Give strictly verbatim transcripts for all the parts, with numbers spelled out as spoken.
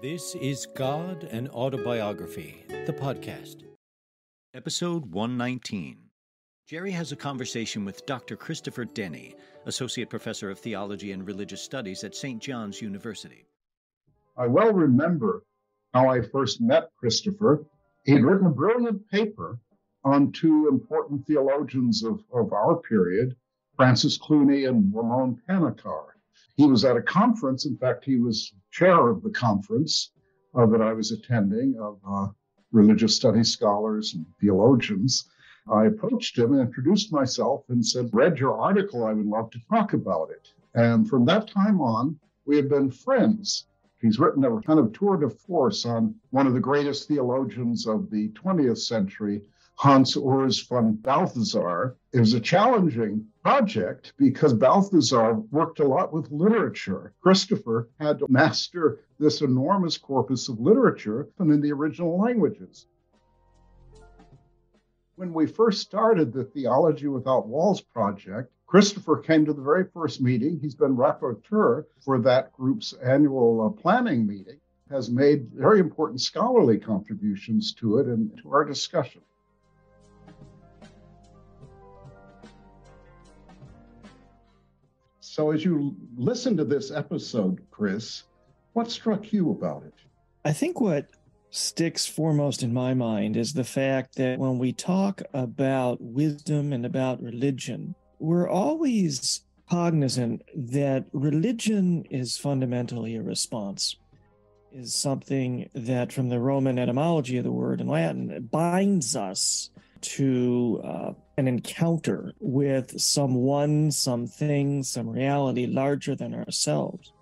This is God in Autobiography, the podcast. Episode one nineteen. Jerry has a conversation with Doctor Christopher Denny, Associate Professor of Theology and Religious Studies at Saint John's University. I well remember how I first met Christopher. He'd written a brilliant paper on two important theologians of, of our period, Francis Clooney and Ramon Panikkar. He was at a conference. In fact, he was chair of the conference uh, that I was attending of uh, religious studies scholars and theologians. I approached him and introduced myself and said, read your article, I would love to talk about it. And from that time on, we have been friends. He's written a kind of tour de force on one of the greatest theologians of the twentieth century, Hans Urs von Balthasar. It was a challenging project because Balthasar worked a lot with literature. Christopher had to master this enormous corpus of literature and in the original languages. When we first started the Theology Without Walls project, Christopher came to the very first meeting. He's been rapporteur for that group's annual uh, planning meeting, has made very important scholarly contributions to it and to our discussion. So as you listen to this episode, Chris, what struck you about it? I think what sticks foremost in my mind is the fact that when we talk about wisdom and about religion, we're always cognizant that religion is fundamentally a response, is something that from the Roman etymology of the word in Latin, it binds us to uh, an encounter with someone, something, some reality larger than ourselves.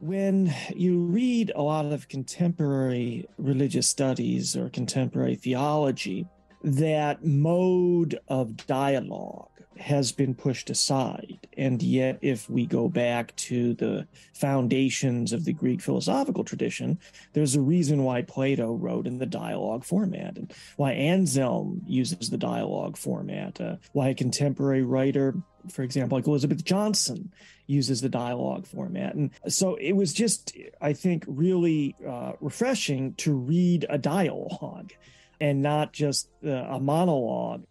When you read a lot of contemporary religious studies or contemporary theology, that mode of dialogue has been pushed aside. And yet, if we go back to the foundations of the Greek philosophical tradition, there's a reason why Plato wrote in the dialogue format, and why Anselm uses the dialogue format, uh, why a contemporary writer, for example, like Elizabeth Johnson, uses the dialogue format. And so it was just, I think, really uh, refreshing to read a dialogue and not just uh, a monologue.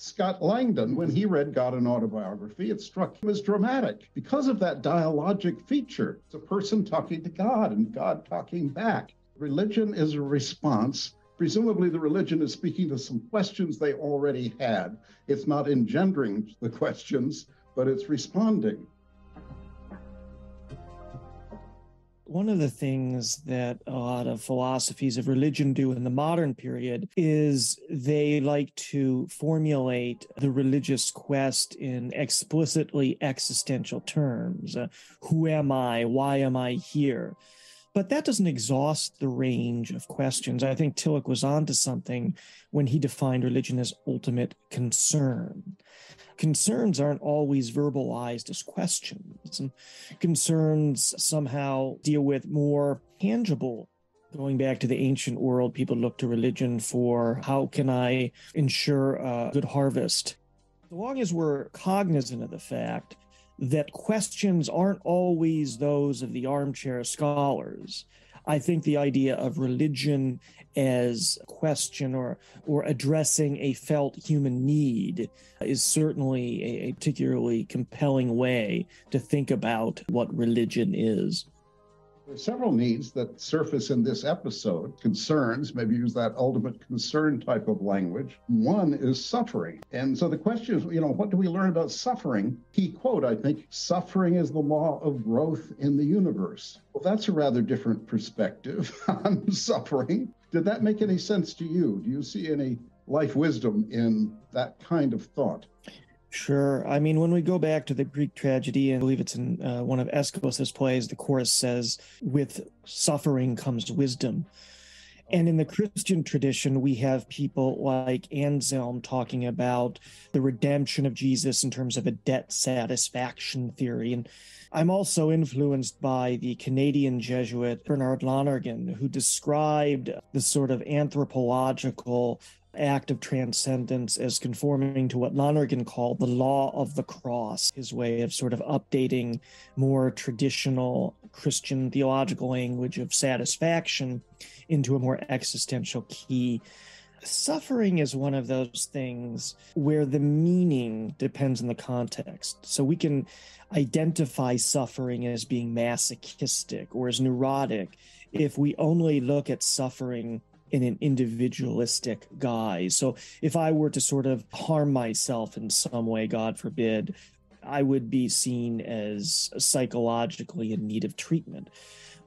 Scott Langdon, when he read God in Autobiography, it struck him as dramatic because of that dialogic feature. It's a person talking to God and God talking back. Religion is a response. Presumably the religion is speaking to some questions they already had. It's not engendering the questions, but it's responding. One of the things that a lot of philosophies of religion do in the modern period is they like to formulate the religious quest in explicitly existential terms. Uh, who am I? Why am I here? But that doesn't exhaust the range of questions. I think Tillich was onto something when he defined religion as ultimate concern. Concerns aren't always verbalized as questions. And concerns somehow deal with more tangible. Going back to the ancient world, people look to religion for how can I ensure a good harvest? So long as we're cognizant of the fact that questions aren't always those of the armchair scholars, I think the idea of religion as a question or or addressing a felt human need is certainly a, a particularly compelling way to think about what religion is. There are several needs that surface in this episode, concerns, maybe use that ultimate concern type of language. One is suffering. And so the question is, you know, what do we learn about suffering? Key quote, I think, suffering is the law of growth in the universe. Well, that's a rather different perspective on suffering. Did that make any sense to you? Do you see any life wisdom in that kind of thought? Sure. I mean, when we go back to the Greek tragedy, and I believe it's in uh, one of Aeschylus' plays, the chorus says, with suffering comes wisdom. And in the Christian tradition, we have people like Anselm talking about the redemption of Jesus in terms of a debt satisfaction theory. And I'm also influenced by the Canadian Jesuit Bernard Lonergan, who described the sort of anthropological act of transcendence as conforming to what Lonergan called the law of the cross, his way of sort of updating more traditional Christian theological language of satisfaction into a more existential key. Suffering is one of those things where the meaning depends on the context. So we can identify suffering as being masochistic or as neurotic if we only look at suffering in an individualistic guise. So if I were to sort of harm myself in some way, God forbid, I would be seen as psychologically in need of treatment.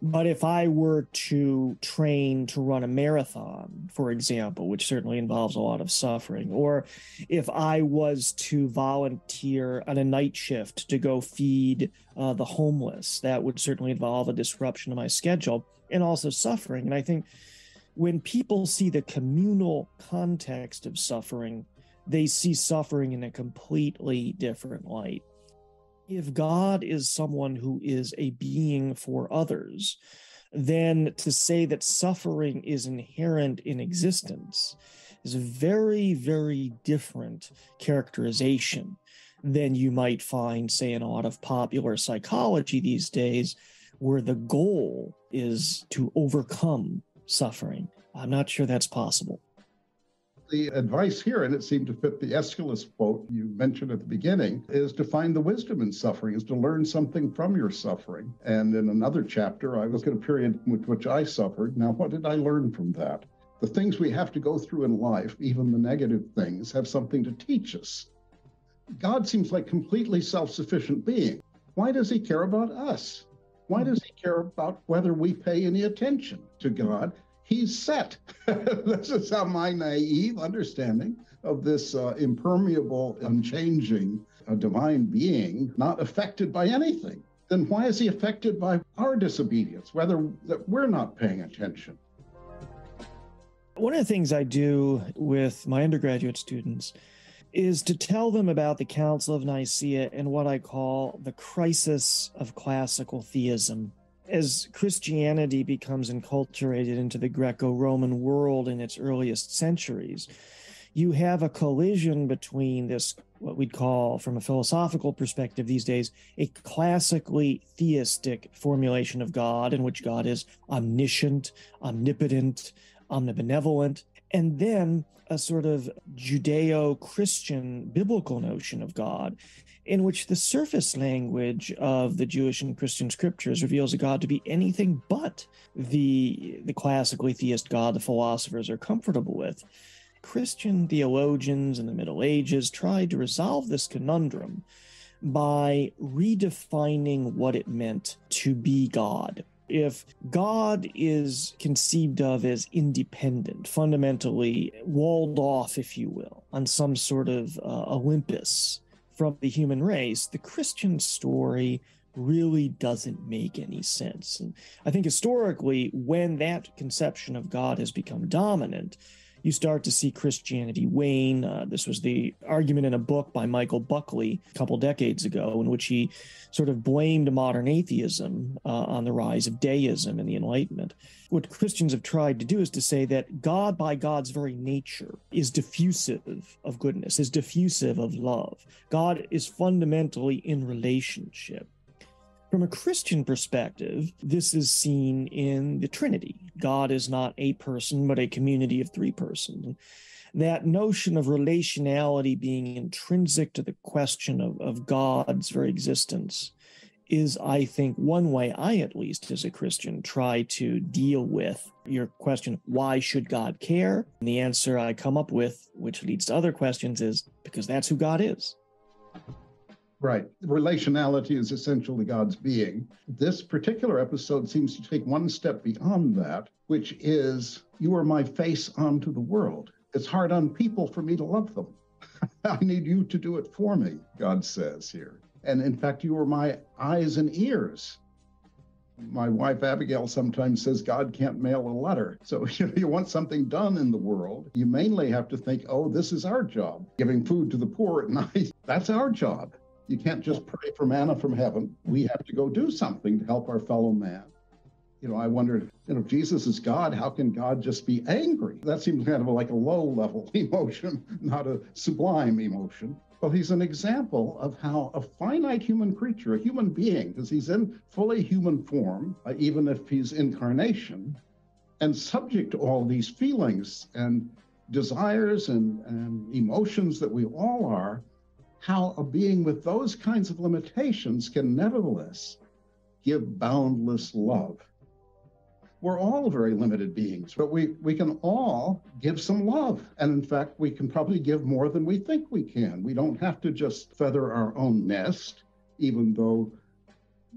But if I were to train to run a marathon, for example, which certainly involves a lot of suffering, or if I was to volunteer on a night shift to go feed uh, the homeless, that would certainly involve a disruption of my schedule and also suffering. And I think when people see the communal context of suffering, they see suffering in a completely different light. If God is someone who is a being for others, then to say that suffering is inherent in existence is a very, very different characterization than you might find, say, in a lot of popular psychology these days, where the goal is to overcome suffering. I'm not sure that's possible. The advice here, and it seemed to fit the Aeschylus quote you mentioned at the beginning, is to find the wisdom in suffering, is to learn something from your suffering. And in another chapter, I was in a period with which I suffered. Now, what did I learn from that? The things we have to go through in life, even the negative things, have something to teach us. God seems like a completely self-sufficient being. Why does he care about us? Why does he care about whether we pay any attention to God? He's set. This is how my naive understanding of this uh, impermeable, unchanging, uh, divine being, not affected by anything. Then why is he affected by our disobedience, whether that we're not paying attention? One of the things I do with my undergraduate students is to tell them about the Council of Nicaea and what I call the crisis of classical theism. As Christianity becomes enculturated into the Greco-Roman world in its earliest centuries, you have a collision between this, what we'd call, from a philosophical perspective these days, a classically theistic formulation of God, in which God is omniscient, omnipotent, omnibenevolent, and then a sort of Judeo-Christian biblical notion of God, in which the surface language of the Jewish and Christian scriptures reveals a God to be anything but the, the classically theist God the philosophers are comfortable with. Christian theologians in the Middle Ages tried to resolve this conundrum by redefining what it meant to be God. If God is conceived of as independent, fundamentally walled off, if you will, on some sort of uh, Olympus from the human race, the Christian story really doesn't make any sense. And I think historically, when that conception of God has become dominant, you start to see Christianity wane. Uh, this was the argument in a book by Michael Buckley a couple decades ago, in which he sort of blamed modern atheism uh, on the rise of deism in the Enlightenment. What Christians have tried to do is to say that God, by God's very nature, is diffusive of goodness, is diffusive of love. God is fundamentally in relationship. From a Christian perspective, this is seen in the Trinity. God is not a person, but a community of three persons. That notion of relationality being intrinsic to the question of, of God's very existence is, I think, one way I, at least as a Christian, try to deal with your question, why should God care? And the answer I come up with, which leads to other questions, is because that's who God is. Right. Relationality is essential to God's being. This particular episode seems to take one step beyond that, which is, you are my face onto the world. It's hard on people for me to love them. I need you to do it for me, God says here. And in fact, you are my eyes and ears. My wife, Abigail, sometimes says God can't mail a letter. So you know, you want something done in the world, you mainly have to think, oh, this is our job. Giving food to the poor at night, that's our job. You can't just pray for manna from heaven. We have to go do something to help our fellow man. You know, I wondered, you know, if Jesus is God, how can God just be angry? That seems kind of like a low-level emotion, not a sublime emotion. Well, he's an example of how a finite human creature, a human being, because he's in fully human form, uh, even if he's incarnation, and subject to all these feelings and desires and, and emotions that we all are, how a being with those kinds of limitations can nevertheless give boundless love. We're all very limited beings, but we, we can all give some love. And in fact, we can probably give more than we think we can. We don't have to just feather our own nest, even though,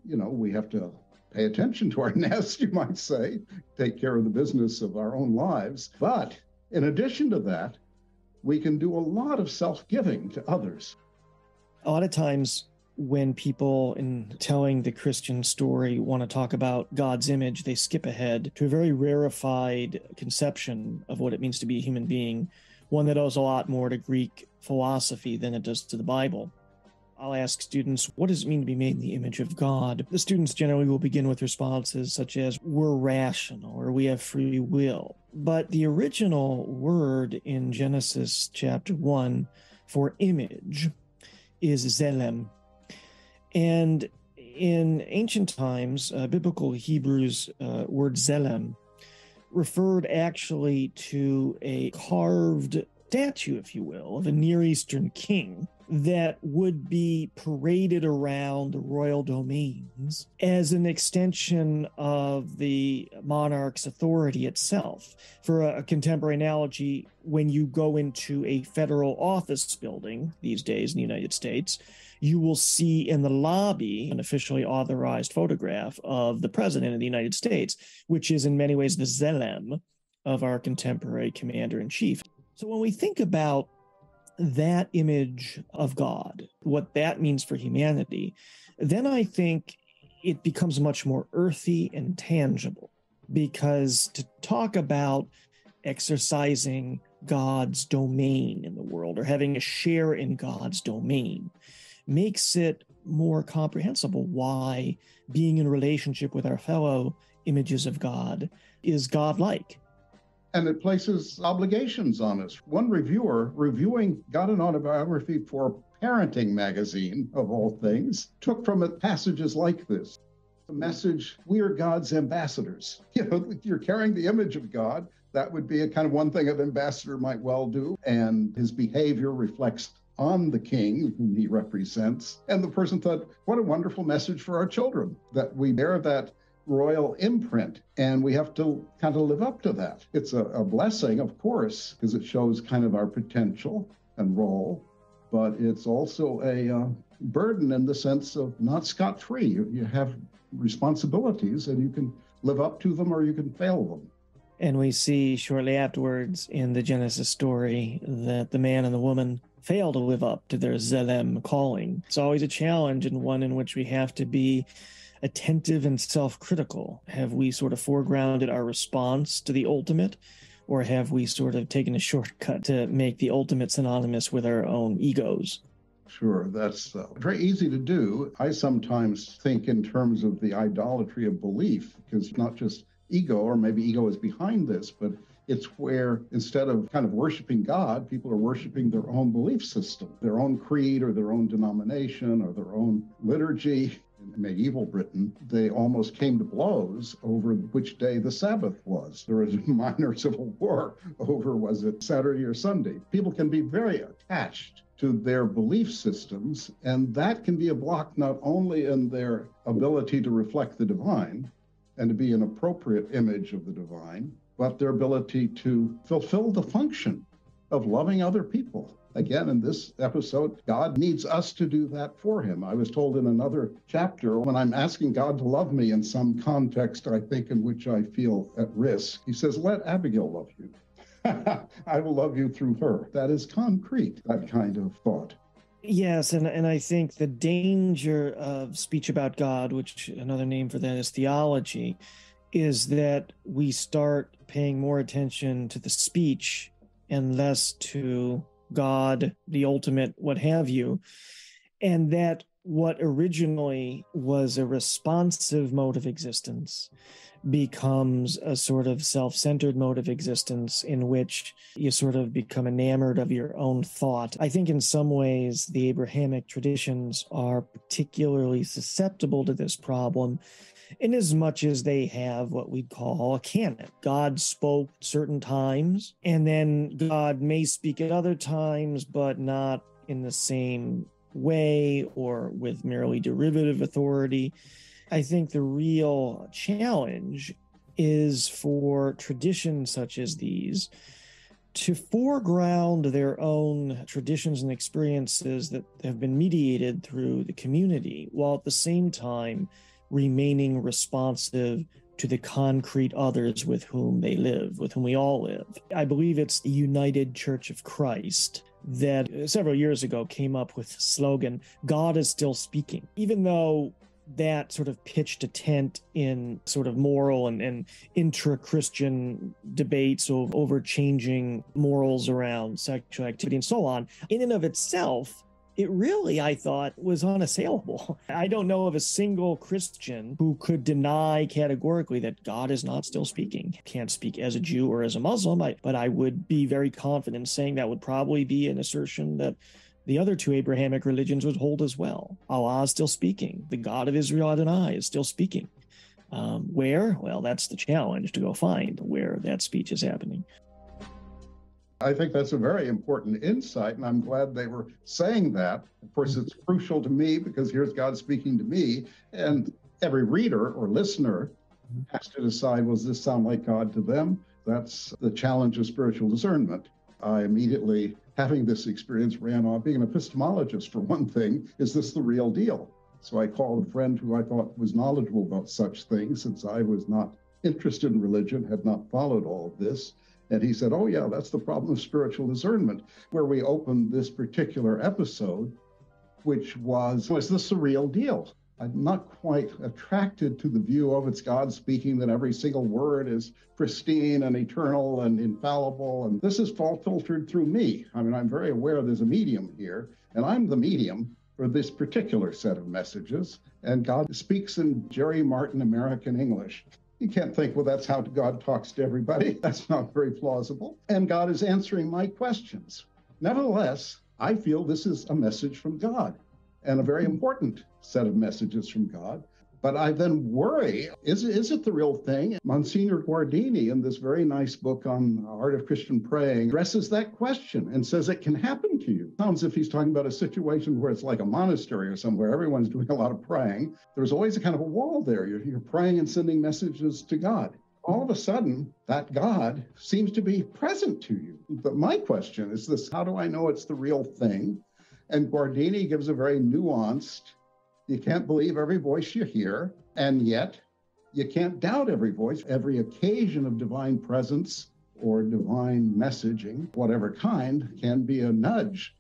you know, we have to pay attention to our nest, you might say, take care of the business of our own lives. But in addition to that, we can do a lot of self-giving to others. A lot of times, when people in telling the Christian story want to talk about God's image, they skip ahead to a very rarefied conception of what it means to be a human being, one that owes a lot more to Greek philosophy than it does to the Bible. I'll ask students, what does it mean to be made in the image of God? The students generally will begin with responses such as, we're rational, or we have free will. But the original word in Genesis chapter one for image is Zelem. And in ancient times, uh, biblical Hebrew's uh, word Zelem referred actually to a carved statue, if you will, of a Near Eastern king that would be paraded around the royal domains as an extension of the monarch's authority itself. For a contemporary analogy, when you go into a federal office building these days in the United States, you will see in the lobby an officially authorized photograph of the president of the United States, which is in many ways the Zelem of our contemporary commander-in-chief. So when we think about that image of God, what that means for humanity, then I think it becomes much more earthy and tangible, because to talk about exercising God's domain in the world or having a share in God's domain makes it more comprehensible why being in relationship with our fellow images of God is God-like. And it places obligations on us. One reviewer, reviewing God in Autobiography for Parenting magazine, of all things, took from it passages like this. The message, we are God's ambassadors. You know, you're carrying the image of God. That would be a kind of one thing an ambassador might well do. And his behavior reflects on the king whom he represents. And the person thought, what a wonderful message for our children, that we bear that royal imprint, and we have to kind of live up to that. It's a, a blessing, of course, because it shows kind of our potential and role, but it's also a uh, burden in the sense of not scot-free. You, you have responsibilities, and you can live up to them or you can fail them. And we see shortly afterwards in the Genesis story that the man and the woman fail to live up to their Zelem calling. It's always a challenge, and one in which we have to be attentive and self-critical. Have we sort of foregrounded our response to the ultimate, or have we sort of taken a shortcut to make the ultimate synonymous with our own egos? Sure, that's uh, very easy to do. I sometimes think in terms of the idolatry of belief, because not just ego, or maybe ego is behind this, but it's where instead of kind of worshiping God, people are worshiping their own belief system, their own creed or their own denomination or their own liturgy. In medieval Britain, they almost came to blows over which day the Sabbath was. There was a minor civil war over, was it Saturday or Sunday? People can be very attached to their belief systems, and that can be a block not only in their ability to reflect the divine and to be an appropriate image of the divine, but their ability to fulfill the function of loving other people. Again, in this episode, God needs us to do that for him. I was told in another chapter, when I'm asking God to love me in some context, I think, in which I feel at risk, he says, let Abigail love you. I will love you through her. That is concrete, that kind of thought. Yes, and, and I think the danger of speech about God, which another name for that is theology, is that we start paying more attention to the speech and less to God, the ultimate, what have you, and that what originally was a responsive mode of existence becomes a sort of self-centered mode of existence in which you sort of become enamored of your own thought. I think in some ways the Abrahamic traditions are particularly susceptible to this problem in as much as they have what we'd call a canon. God spoke certain times, and then God may speak at other times, but not in the same way or with merely derivative authority. I think the real challenge is for traditions such as these to foreground their own traditions and experiences that have been mediated through the community, while at the same time remaining responsive to the concrete others with whom they live, with whom we all live. I believe it's the United Church of Christ that several years ago came up with the slogan, God is still speaking. Even though that sort of pitched a tent in sort of moral and, and intra-Christian debates over, over changing morals around sexual activity and so on, in and of itself, it really, I thought, was unassailable. I don't know of a single Christian who could deny categorically that God is not still speaking. Can't speak as a Jew or as a Muslim, but I would be very confident saying that would probably be an assertion that the other two Abrahamic religions would hold as well. Allah is still speaking. The God of Israel, Adonai, is still speaking. Um, where? Well, that's the challenge, to go find where that speech is happening. I think that's a very important insight, and I'm glad they were saying that. Of course, it's crucial to me because here's God speaking to me, and every reader or listener has to decide, was this sound like God to them? That's the challenge of spiritual discernment. I immediately, having this experience, ran off being an epistemologist for one thing. Is this the real deal? So I called a friend who I thought was knowledgeable about such things, since I was not interested in religion, had not followed all of this. And he said, oh, yeah, that's the problem of spiritual discernment, where we opened this particular episode, which was, was this the real deal? I'm not quite attracted to the view of it's God speaking, that every single word is pristine and eternal and infallible. And this is fault-filtered through me. I mean, I'm very aware there's a medium here, and I'm the medium for this particular set of messages. And God speaks in Jerry Martin American English. You can't think, well, that's how God talks to everybody. That's not very plausible. And God is answering my questions. Nevertheless, I feel this is a message from God, and a very important set of messages from God. But I then worry, is, is it the real thing? Monsignor Guardini, in this very nice book on Art of Christian Praying, addresses that question and says it can happen to you. Sounds if he's talking about a situation where it's like a monastery or somewhere, everyone's doing a lot of praying. There's always a kind of a wall there. You're, you're praying and sending messages to God. All of a sudden, that God seems to be present to you. But my question is this, how do I know it's the real thing? And Guardini gives a very nuanced, you can't believe every voice you hear, and yet you can't doubt every voice. Every occasion of divine presence or divine messaging, whatever kind, can be a nudge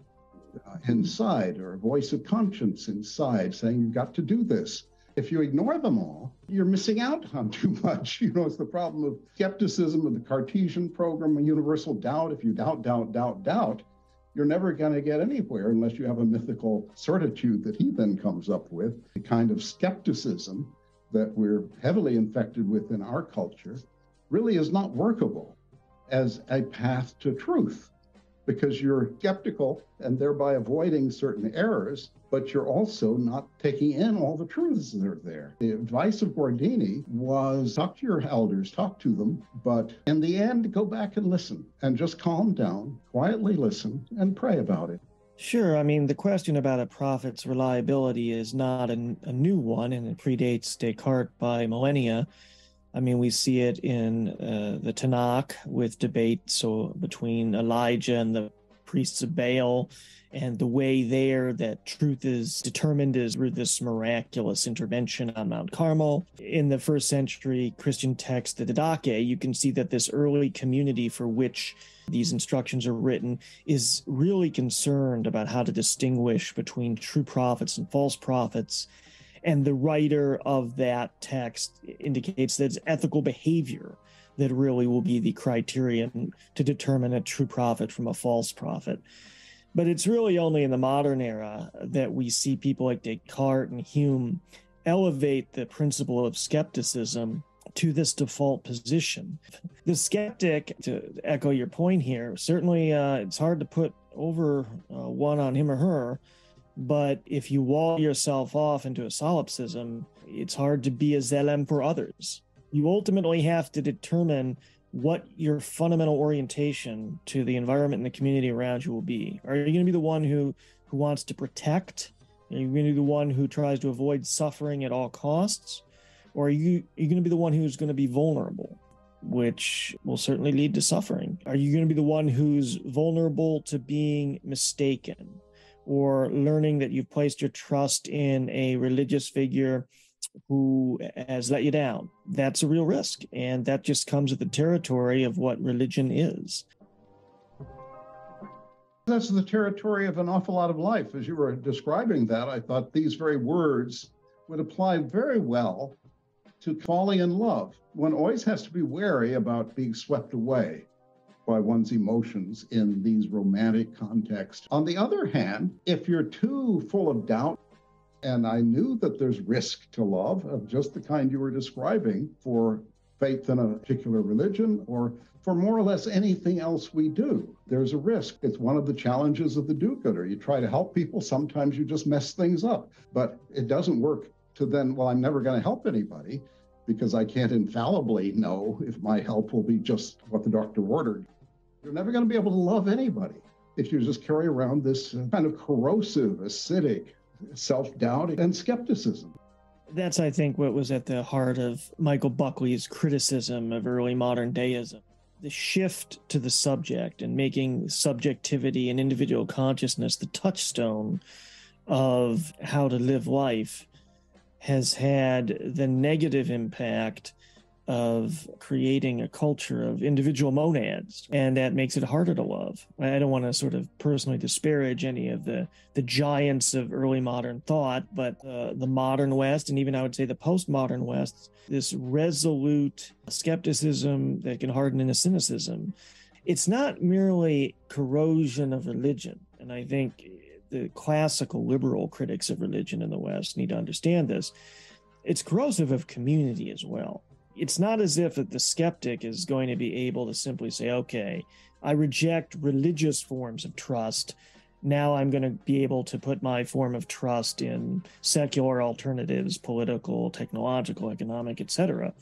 uh, inside or a voice of conscience inside saying you've got to do this. If you ignore them all, you're missing out on too much. You know, it's the problem of skepticism of the Cartesian program, a universal doubt. If you doubt, doubt, doubt, doubt, you're never going to get anywhere unless you have a mythical certitude that he then comes up with, the kind of skepticism that we're heavily infected with in our culture really is not workable as a path to truth, because you're skeptical and thereby avoiding certain errors, but you're also not taking in all the truths that are there. The advice of Guardini was talk to your elders, talk to them, but in the end, go back and listen and just calm down, quietly listen and pray about it. Sure. I mean, the question about a prophet's reliability is not a, a new one, and it predates Descartes by millennia. I mean, we see it in uh, the Tanakh with debate so between Elijah and the priests of Baal, and the way there that truth is determined is through this miraculous intervention on Mount Carmel. In the first century Christian text, the Didache, you can see that this early community for which these instructions are written is really concerned about how to distinguish between true prophets and false prophets. And the writer of that text indicates that it's ethical behavior that really will be the criterion to determine a true prophet from a false prophet. But it's really only in the modern era that we see people like Descartes and Hume elevate the principle of skepticism to this default position. The skeptic, to echo your point here, certainly uh, it's hard to put over uh, one on him or her, but if you wall yourself off into a solipsism, it's hard to be a Zelem for others. You ultimately have to determine what your fundamental orientation to the environment and the community around you will be. Are you going to be the one who, who wants to protect? Are you going to be the one who tries to avoid suffering at all costs? Or are you, are you going to be the one who's going to be vulnerable, which will certainly lead to suffering? Are you going to be the one who's vulnerable to being mistaken or learning that you've placed your trust in a religious figure who has let you down? That's a real risk, and that just comes with the territory of what religion is. That's the territory of an awful lot of life. As you were describing that, I thought these very words would apply very well to falling in love. One always has to be wary about being swept away by one's emotions in these romantic contexts. On the other hand, if you're too full of doubt, and I knew that there's risk to love of just the kind you were describing for faith in a particular religion or for more or less anything else we do. There's a risk. It's one of the challenges of the do-gooder. You try to help people. Sometimes you just mess things up. But it doesn't work to then, well, I'm never going to help anybody because I can't infallibly know if my help will be just what the doctor ordered. You're never going to be able to love anybody if you just carry around this kind of corrosive, acidic self-doubt and skepticism. That's, I think, what was at the heart of Michael Buckley's criticism of early modern deism. The shift to the subject and making subjectivity and individual consciousness the touchstone of how to live life has had the negative impact of creating a culture of individual monads, and that makes it harder to love. I don't want to sort of personally disparage any of the the giants of early modern thought, but uh, the modern West, and even I would say the postmodern West, this resolute skepticism that can harden into cynicism. It's not merely corrosion of religion, and I think the classical liberal critics of religion in the West need to understand this. It's corrosive of community as well. It's not as if the skeptic is going to be able to simply say, okay, I reject religious forms of trust. Now I'm going to be able to put my form of trust in secular alternatives, political, technological, economic, et cetera.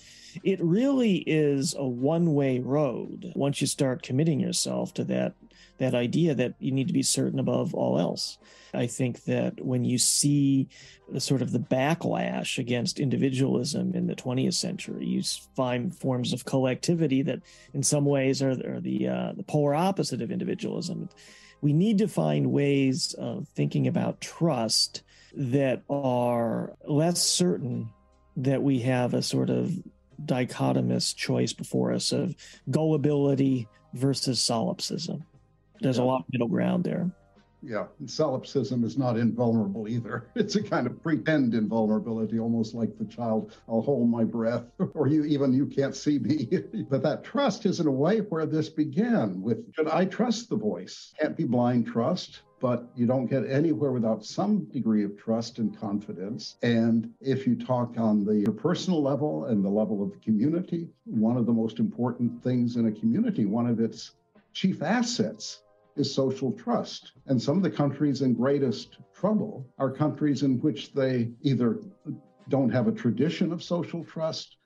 It really is a one-way road once you start committing yourself to that, that idea that you need to be certain above all else. I think that when you see the sort of the backlash against individualism in the twentieth century, you find forms of collectivity that in some ways are, are the, uh, the polar opposite of individualism. We need to find ways of thinking about trust that are less certain that we have a sort of dichotomous choice before us of gullibility versus solipsism. There's yeah. a lot of middle ground there. Yeah, and solipsism is not invulnerable either. It's a kind of pretend invulnerability, almost like the child, I'll hold my breath, or you even you can't see me. But that trust is in a way where this began with, should I trust the voice? Can't be blind trust, but you don't get anywhere without some degree of trust and confidence. And if you talk on the personal level and the level of the community, one of the most important things in a community, one of its chief assets, is social trust. And some of the countries in greatest trouble are countries in which they either don't have a tradition of social trust,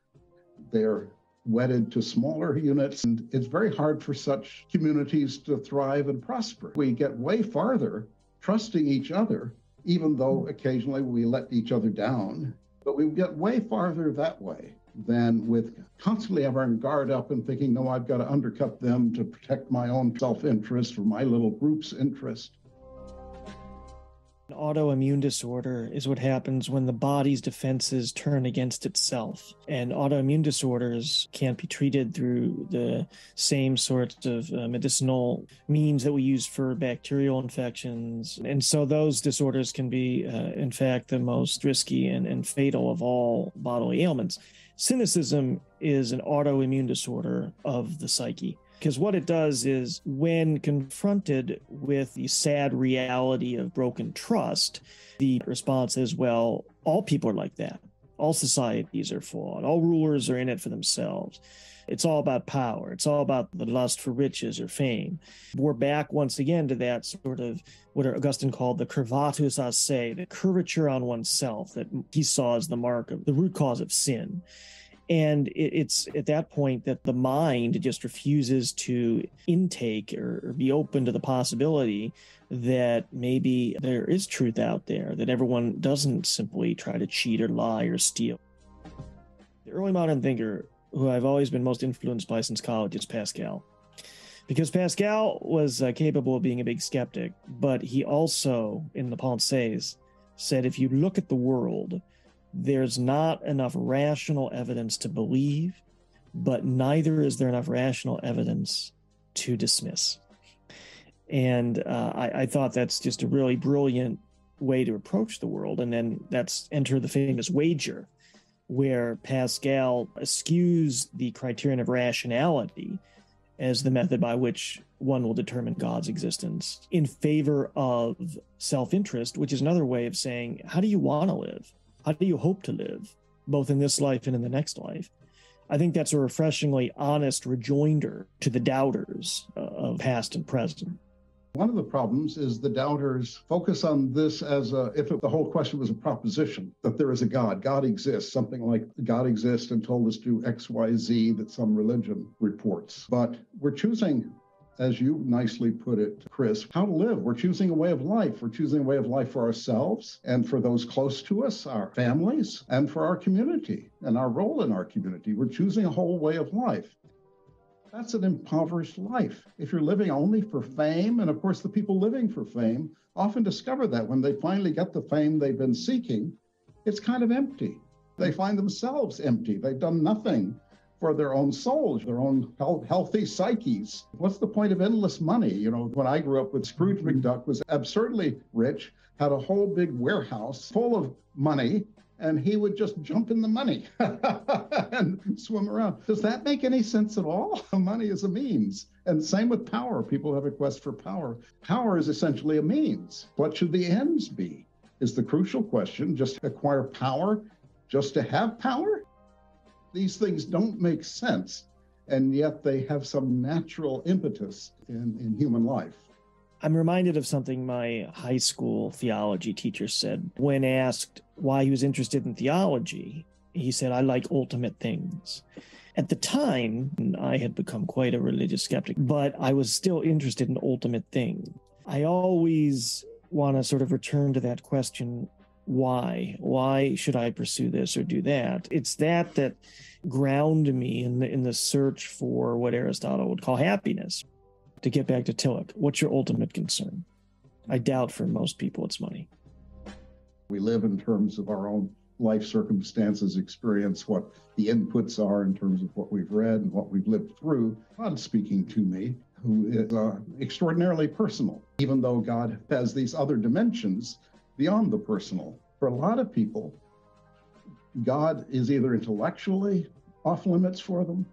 they're wedded to smaller units, and it's very hard for such communities to thrive and prosper. We get way farther trusting each other, even though occasionally we let each other down, but we get way farther that way than with constantly having our guard up and thinking, no, I've got to undercut them to protect my own self-interest or my little group's interest. An autoimmune disorder is what happens when the body's defenses turn against itself. And autoimmune disorders can't be treated through the same sorts of medicinal means that we use for bacterial infections. And so those disorders can be, uh, in fact, the most risky and, and fatal of all bodily ailments. Cynicism is an autoimmune disorder of the psyche. Because what it does is, when confronted with the sad reality of broken trust, the response is, well, all people are like that. All societies are flawed. All rulers are in it for themselves. It's all about power. It's all about the lust for riches or fame. We're back once again to that sort of what Augustine called the curvatus a se, the curvature on oneself that he saw as the mark of the root cause of sin. And it's at that point that the mind just refuses to intake or be open to the possibility that maybe there is truth out there, that everyone doesn't simply try to cheat or lie or steal. The early modern thinker who I've always been most influenced by since college is Pascal. Because Pascal was uh, capable of being a big skeptic, but he also, in the Pensées, said if you look at the world, there's not enough rational evidence to believe, but neither is there enough rational evidence to dismiss. And uh, I, I thought that's just a really brilliant way to approach the world. And then that's enter the famous wager, where Pascal eschews the criterion of rationality as the method by which one will determine God's existence in favor of self-interest, which is another way of saying, how do you want to live? How do you hope to live, both in this life and in the next life? I think that's a refreshingly honest rejoinder to the doubters of past and present. One of the problems is the doubters focus on this as a, if it, the whole question was a proposition, that there is a God, God exists, something like God exists and told us to X, Y, Z that some religion reports. But we're choosing, as you nicely put it, Chris, how to live. We're choosing a way of life. We're choosing a way of life for ourselves and for those close to us, our families, and for our community and our role in our community. We're choosing a whole way of life. That's an impoverished life. If you're living only for fame, and of course the people living for fame often discover that when they finally get the fame they've been seeking, it's kind of empty. They find themselves empty. They've done nothing for their own souls, their own healthy psyches. What's the point of endless money? You know, when I grew up with Scrooge McDuck was absurdly rich, had a whole big warehouse full of money, and he would just jump in the money and swim around. Does that make any sense at all? Money is a means. And same with power. People have a quest for power. Power is essentially a means. What should the ends be? Is the crucial question. Just to acquire power, just to have power? These things don't make sense, and yet they have some natural impetus in, in human life. I'm reminded of something my high school theology teacher said when asked why he was interested in theology. He said, I like ultimate things. At the time, I had become quite a religious skeptic, but I was still interested in ultimate things. I always want to sort of return to that question, why? Why should I pursue this or do that? It's that that ground me in the, in the search for what Aristotle would call happiness. To get back to Tillich, what's your ultimate concern? I doubt for most people it's money. We live in terms of our own life circumstances, experience, what the inputs are in terms of what we've read and what we've lived through. God's speaking to me, who is uh, extraordinarily personal, even though God has these other dimensions beyond the personal. For a lot of people, God is either intellectually off limits for them,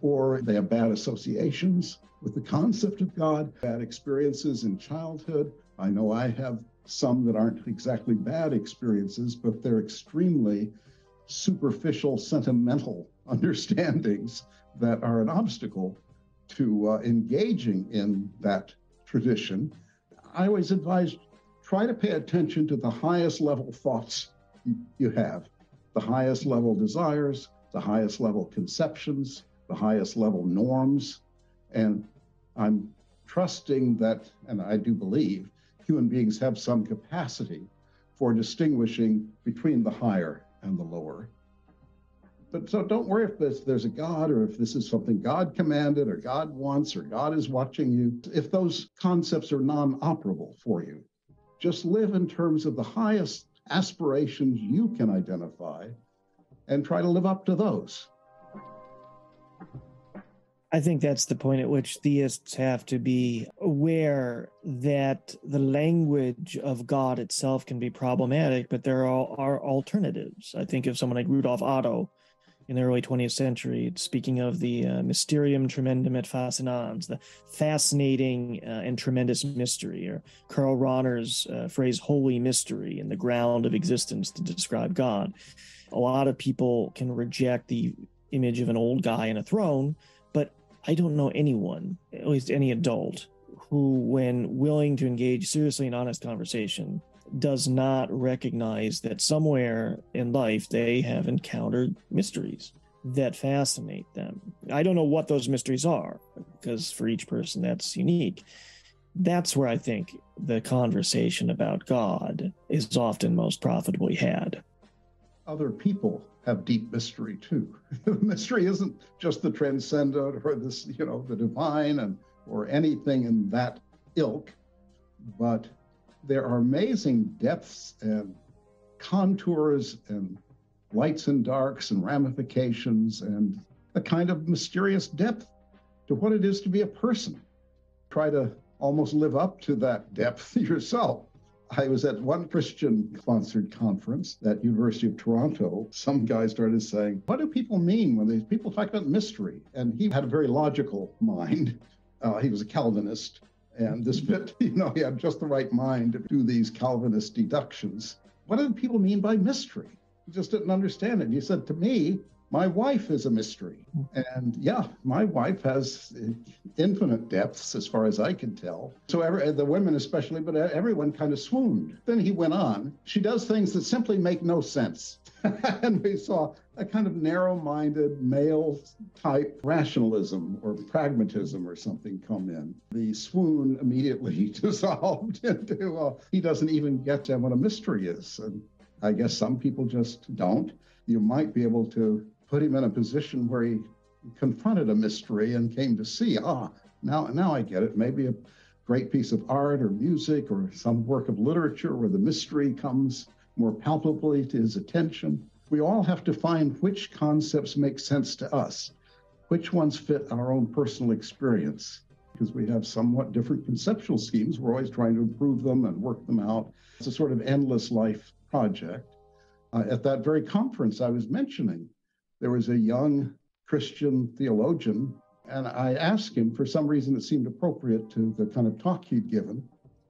or they have bad associations with the concept of God, bad experiences in childhood. I know I have some that aren't exactly bad experiences, but they're extremely superficial, sentimental understandings that are an obstacle to uh, engaging in that tradition. I always advise, try to pay attention to the highest level thoughts you have, the highest level desires, the highest level conceptions, the highest level norms. And I'm trusting that, and I do believe, human beings have some capacity for distinguishing between the higher and the lower. But so don't worry if this, there's a God, or if this is something God commanded, or God wants, or God is watching you. If those concepts are non-operable for you, just live in terms of the highest aspirations you can identify and try to live up to those. I think that's the point at which theists have to be aware that the language of God itself can be problematic, but there are, are alternatives. I think of someone like Rudolf Otto, in the early twentieth century, speaking of the uh, mysterium tremendum et fascinans, the fascinating uh, and tremendous mystery, or Karl Rahner's uh, phrase, holy mystery, and the ground of existence to describe God. A lot of people can reject the image of an old guy in a throne, but I don't know anyone, at least any adult, who, when willing to engage seriously in honest conversation, does not recognize that somewhere in life they have encountered mysteries that fascinate them. I don't know what those mysteries are, because for each person that's unique. That's where I think the conversation about God is often most profitably had. Other people have deep mystery too. The mystery isn't just the transcendent or this, you know, the divine and or anything in that ilk, but there are amazing depths and contours and lights and darks and ramifications and a kind of mysterious depth to what it is to be a person. Try to almost live up to that depth yourself. I was at one Christian-sponsored conference at University of Toronto. Some guy started saying, what do people mean when these people talk about mystery? And he had a very logical mind. Uh, he was a Calvinist. And this fit, you know, he had just the right mind to do these Calvinist deductions. What do people mean by mystery? He just didn't understand it. He said to me, my wife is a mystery. And yeah, my wife has infinite depths as far as I can tell. So every, the women especially, but everyone kind of swooned. Then he went on. She does things that simply make no sense. And we saw a kind of narrow-minded male type rationalism or pragmatism or something come in. The swoon immediately dissolved into, uh, he doesn't even get to what a mystery is. And I guess some people just don't. You might be able to put him in a position where he confronted a mystery and came to see, ah, now, now I get it. Maybe a great piece of art or music or some work of literature where the mystery comes more palpably to his attention. We all have to find which concepts make sense to us, which ones fit our own personal experience, because we have somewhat different conceptual schemes. We're always trying to improve them and work them out. It's a sort of endless life project. Uh, at that very conference I was mentioning, there was a young Christian theologian, and I asked him, for some reason that seemed appropriate to the kind of talk he'd given,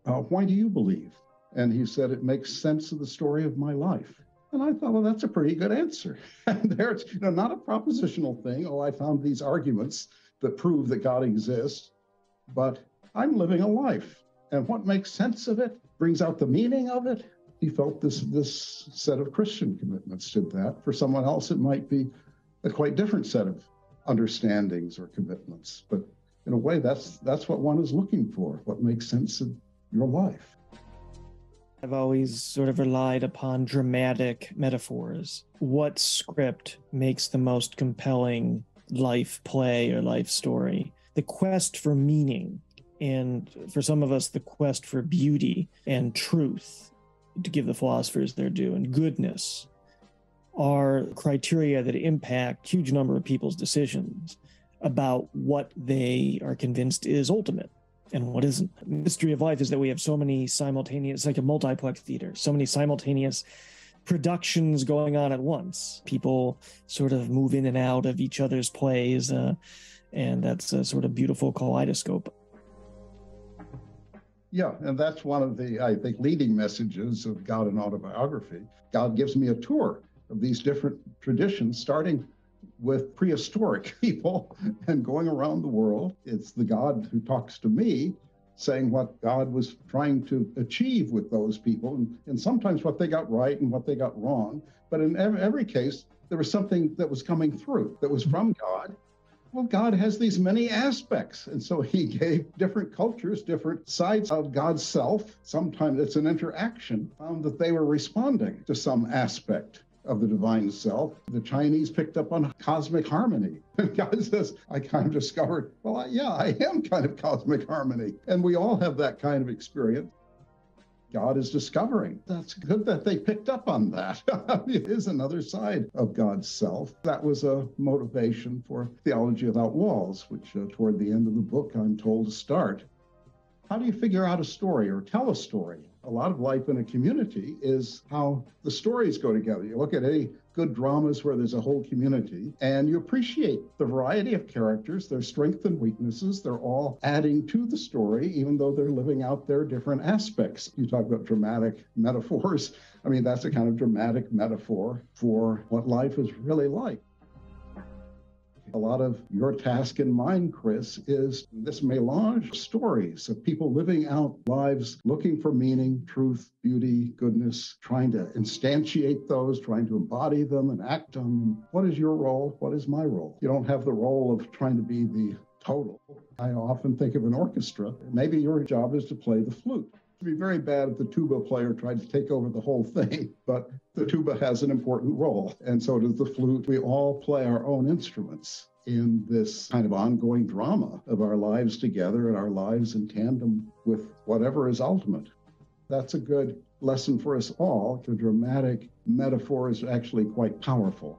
uh, why do you believe? And he said, it makes sense of the story of my life. And I thought, well, that's a pretty good answer. And there's, you know, not a propositional thing. Oh, I found these arguments that prove that God exists, but I'm living a life. And what makes sense of it brings out the meaning of it. He felt this, this set of Christian commitments did that. For someone else, it might be a quite different set of understandings or commitments. But in a way, that's, that's what one is looking for, what makes sense of your life. I've always sort of relied upon dramatic metaphors. What script makes the most compelling life play or life story? The quest for meaning, and for some of us, the quest for beauty and truth, to give the philosophers their due, and goodness, are criteria that impact a huge number of people's decisions about what they are convinced is ultimate. And what isn't. The mystery of life is that we have so many simultaneous, it's like a multiplex theater, so many simultaneous productions going on at once. People sort of move in and out of each other's plays, uh, and that's a sort of beautiful kaleidoscope. Yeah, and that's one of the, I think, leading messages of God in Autobiography. God gives me a tour of these different traditions, starting with prehistoric people and going around the world. It's the God who talks to me, saying what God was trying to achieve with those people, and, and sometimes what they got right and what they got wrong. But in every, every case, there was something that was coming through that was from God. Well, God has these many aspects. And so he gave different cultures, different sides of God's self. Sometimes it's an interaction, found that they were responding to some aspect of the divine self. The Chinese picked up on cosmic harmony. And God says, I kind of discovered, well, I, yeah, I am kind of cosmic harmony. And we all have that kind of experience. God is discovering. That's good that they picked up on that. It is another side of God's self. That was a motivation for Theology Without Walls, which uh, toward the end of the book, I'm told to start. how do you figure out a story or tell a story? A lot of life in a community is how the stories go together. You look at any good dramas where there's a whole community, and you appreciate the variety of characters, their strengths and weaknesses. They're all adding to the story, even though they're living out their different aspects. You talk about dramatic metaphors. I mean, that's a kind of dramatic metaphor for what life is really like. A lot of your task and mine, Chris, is this melange of stories of people living out lives, looking for meaning, truth, beauty, goodness, trying to instantiate those, trying to embody them and act on them. What is your role? What is my role? You don't have the role of trying to be the total. I often think of an orchestra. Maybe your job is to play the flute. It would be very bad if the tuba player tried to take over the whole thing, but the tuba has an important role, and so does the flute. We all play our own instruments in this kind of ongoing drama of our lives together and our lives in tandem with whatever is ultimate. That's a good lesson for us all. The dramatic metaphor is actually quite powerful.